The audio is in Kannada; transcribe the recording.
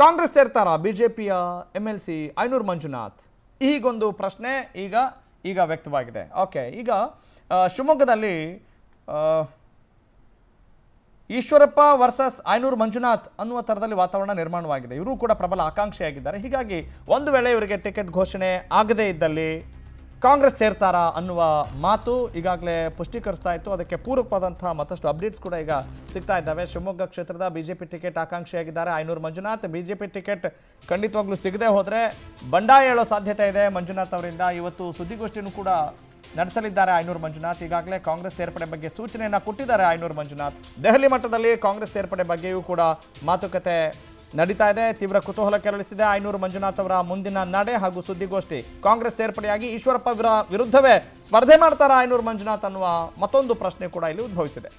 ಕಾಂಗ್ರೆಸ್ ಸೇರ್ತಾರಾ ಬಿಜೆಪಿಯ ಎಂಎಲ್ಸಿ ಅಯನೂರ್ ಮಂಜುನಾಥ್ ಈಗೊಂದು ಪ್ರಶ್ನೆ ಈಗ ಈಗ ವ್ಯಕ್ತವಾಗಿದೆ. ಓಕೆ, ಈಗ ಶಿವಮೊಗ್ಗದಲ್ಲಿ ಈಶ್ವರಪ್ಪ ವರ್ಸಸ್ ಅಯನೂರ್ ಮಂಜುನಾಥ್ ಅನ್ನುವ ಥರದಲ್ಲಿ ವಾತಾವರಣ ನಿರ್ಮಾಣವಾಗಿದೆ. ಇವರು ಕೂಡ ಪ್ರಬಲ ಆಕಾಂಕ್ಷೆಯಾಗಿದ್ದಾರೆ. ಹೀಗಾಗಿ ಒಂದು ವೇಳೆ ಇವರಿಗೆ ಟಿಕೆಟ್ ಘೋಷಣೆ ಆಗದೇ ಇದ್ದಲ್ಲಿ ಕಾಂಗ್ರೆಸ್ ಸೇರ್ತಾರಾ ಅನ್ನುವ ಮಾತು ಈಗಾಗಲೇ ಪುಷ್ಟೀಕರಿಸ್ತಾ ಇತ್ತು. ಅದಕ್ಕೆ ಪೂರಕವಾದಂತಹ ಮತ್ತಷ್ಟು ಅಪ್ಡೇಟ್ಸ್ ಕೂಡ ಈಗ ಸಿಗ್ತಾ ಇದ್ದಾವೆ. ಶಿವಮೊಗ್ಗ ಕ್ಷೇತ್ರದ ಬಿಜೆಪಿ ಟಿಕೆಟ್ ಆಕಾಂಕ್ಷಿಯಾಗಿದ್ದಾರೆ ಅಯನೂರ್ ಮಂಜುನಾಥ್. ಬಿಜೆಪಿ ಟಿಕೆಟ್ ಖಂಡಿತವಾಗ್ಲೂ ಸಿಗದೆ ಹೋದರೆ ಬಂಡಾಯ ಹೇಳೋ ಸಾಧ್ಯತೆ ಇದೆ ಮಂಜುನಾಥ್ ಅವರಿಂದ. ಇವತ್ತು ಸುದ್ದಿಗೋಷ್ಠಿನೂ ಕೂಡ ನಡೆಸಲಿದ್ದಾರೆ ಅಯನೂರ್ ಮಂಜುನಾಥ್. ಈಗಾಗಲೇ ಕಾಂಗ್ರೆಸ್ ಸೇರ್ಪಡೆ ಬಗ್ಗೆ ಸೂಚನೆಯನ್ನು ಕೊಟ್ಟಿದ್ದಾರೆ ಅಯನೂರ್ ಮಂಜುನಾಥ್. ದೆಹಲಿ ಮಟ್ಟದಲ್ಲಿ ಕಾಂಗ್ರೆಸ್ ಸೇರ್ಪಡೆ ಬಗ್ಗೆಯೂ ಕೂಡ ಮಾತುಕತೆ ನಡೀತಾ ಇದೆ. ತೀವ್ರ ಕುತೂಹಲ ಕೆರಳಿಸಿದೆ ಅಯನೂರ್ ಮಂಜುನಾಥ್ ಅವರ ಮುಂದಿನ ನಡೆ ಹಾಗೂ ಸುದ್ದಿಗೋಷ್ಠಿ. ಕಾಂಗ್ರೆಸ್ ಸೇರ್ಪಡೆಯಾಗಿ ಈಶ್ವರಪ್ಪ ವಿರುದ್ಧವೇ ಸ್ಪರ್ಧೆ ಮಾಡ್ತಾರಾ ಅಯನೂರ್ ಮಂಜುನಾಥ್ ಅನ್ನುವ ಮತ್ತೊಂದು ಪ್ರಶ್ನೆ ಕೂಡ ಇಲ್ಲಿ ಉದ್ಭವಿಸಿದೆ.